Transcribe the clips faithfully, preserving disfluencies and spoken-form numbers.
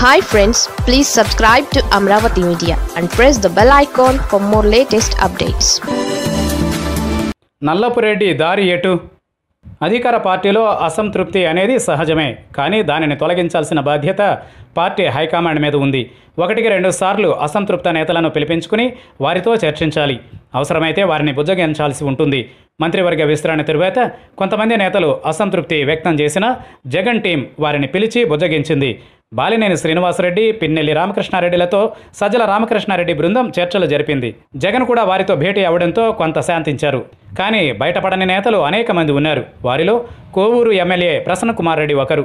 Hi friends, please subscribe to Amaravathi Media and press the bell icon for more latest updates. Nallapareddy దారి ఎటు? అధికార పార్టీలో అసంతృప్తి అనేది సహజమే, కానీ దానిని తొలగించాల్సిన బాధ్యత పార్టీ హైకమాండ్ మీద ఉంది. ఒకటికి రెండు సార్లు అసంతృప్త నేతలను పిలిపించుకుని వారితో చర్చించాలి, అవసరమైతే వారిని బుజ్జగించాల్సి ఉంటుంది. మంత్రివర్గ విస్తరణ తరువాత కొంతమంది నేతలు అసంతృప్తి వ్యక్తం చేసిన జగన్ టీం వారిని పిలిచి బుజ్జగించింది. బాలినేని శ్రీనివాస రెడ్డి, పిన్నెల్లి రామకృష్ణారెడ్డిలతో సజ్జల రామకృష్ణారెడ్డి బృందం చర్చలు జరిపింది. జగన్ కూడా వారితో భేటీ అవడంతో కొంత శాంతించారు. కానీ బయటపడని నేతలు అనేక మంది ఉన్నారు. వారిలో కోవూరు ఎమ్మెల్యే ప్రసన్న కుమార్ రెడ్డి ఒకరు.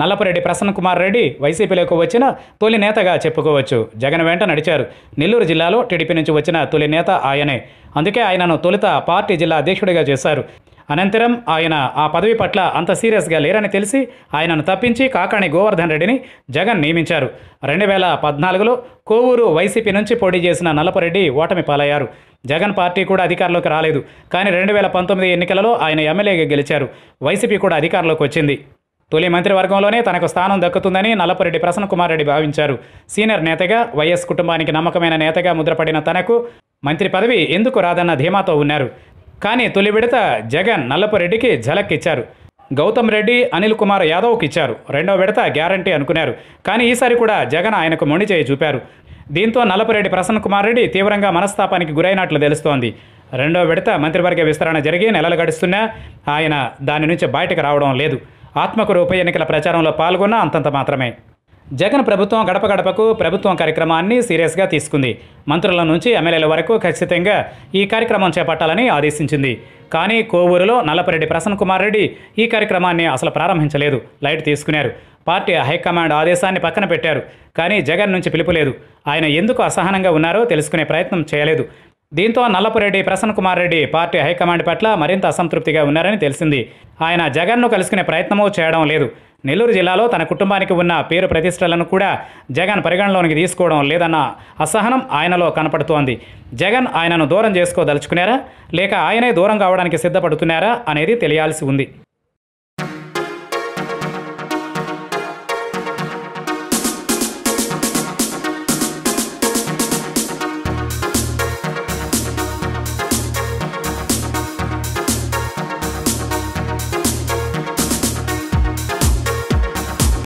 నల్లపరెడ్డి ప్రసన్న కుమార్ రెడ్డి వైసీపీలోకి వచ్చిన తొలి నేతగా చెప్పుకోవచ్చు. జగన్ వెంట నడిచారు. నెల్లూరు జిల్లాలో టీడీపీ నుంచి వచ్చిన తొలి నేత ఆయనే. అందుకే ఆయనను తొలుత పార్టీ జిల్లా అధ్యక్షుడిగా చేశారు. అనంతరం ఆయన ఆ పదవి పట్ల అంత సీరియస్గా లేరని తెలిసి ఆయనను తప్పించి కాకని గోవర్ధన్ రెడ్డిని జగన్ నియమించారు. రెండు వేల పద్నాలుగులో కోవూరు వైసీపీ నుంచి పోటీ చేసిన నల్లపరెడ్డి ఓటమి పాలయ్యారు. జగన్ పార్టీ కూడా అధికారంలోకి రాలేదు. కానీ రెండు వేల పంతొమ్మిది ఎన్నికలలో ఆయన ఎమ్మెల్యేగా గెలిచారు. వైసీపీ కూడా అధికారంలోకి వచ్చింది. తొలి మంత్రివర్గంలోనే తనకు స్థానం దక్కుతుందని నల్లపరెడ్డి ప్రసన్న కుమార్ రెడ్డి భావించారు. సీనియర్ నేతగా, వైఎస్ కుటుంబానికి నమ్మకమైన నేతగా ముద్రపడిన తనకు మంత్రి పదవి ఎందుకు రాదన్న ధీమాతో ఉన్నారు. కానీ తొలి విడత జగన్ నల్లపరెడ్డికి ఝలక్ ఇచ్చారు. గౌతమ్ రెడ్డి, అనిల్ కుమార్ యాదవ్కి ఇచ్చారు. రెండో విడత గ్యారంటీ అనుకున్నారు. కానీ ఈసారి కూడా జగన్ ఆయనకు మొండి చేయి చూపారు. దీంతో నల్లపరెడ్డి ప్రసన్న కుమార్ రెడ్డి తీవ్రంగా మనస్తాపానికి గురైనట్లు తెలుస్తోంది. రెండో విడత మంత్రివర్గ విస్తరణ జరిగి నెలలు గడుస్తున్నా ఆయన దాని నుంచి బయటకు రావడం లేదు. ఆత్మకూరు ఉప ఎన్నికల ప్రచారంలో పాల్గొన్న అంతంత మాత్రమే. జగన్ ప్రభుత్వం గడప గడపకు ప్రభుత్వం కార్యక్రమాన్ని సీరియస్గా తీసుకుంది. మంత్రుల నుంచి ఎమ్మెల్యేల వరకు ఖచ్చితంగా ఈ కార్యక్రమం చేపట్టాలని ఆదేశించింది. కానీ కోవూరులో నల్లపరెడ్డి ప్రసన్న కుమార్ రెడ్డి ఈ కార్యక్రమాన్ని అసలు ప్రారంభించలేదు. లైట్ తీసుకున్నారు. పార్టీ హైకమాండ్ ఆదేశాన్ని పక్కన పెట్టారు. కానీ జగన్ నుంచి పిలుపు లేదు. ఆయన ఎందుకు అసహనంగా ఉన్నారో తెలుసుకునే ప్రయత్నం చేయలేదు. దీంతో నల్లపరెడ్డి ప్రసన్న కుమార్ రెడ్డి పార్టీ హైకమాండ్ పట్ల మరింత అసంతృప్తిగా ఉన్నారని తెలిసింది. ఆయన జగన్ను కలుసుకునే ప్రయత్నమూ చేయడం లేదు. నెల్లూరు జిల్లాలో తన కుటుంబానికి ఉన్న పేరు ప్రతిష్టలను కూడా జగన్ పరిగణలోనికి తీసుకోవడం లేదన్న అసహనం ఆయనలో కనపడుతోంది. జగన్ ఆయనను దూరం చేసుకోదలుచుకున్నారా, లేక ఆయనే దూరం కావడానికి సిద్ధపడుతున్నారా అనేది తెలియాల్సి ఉంది.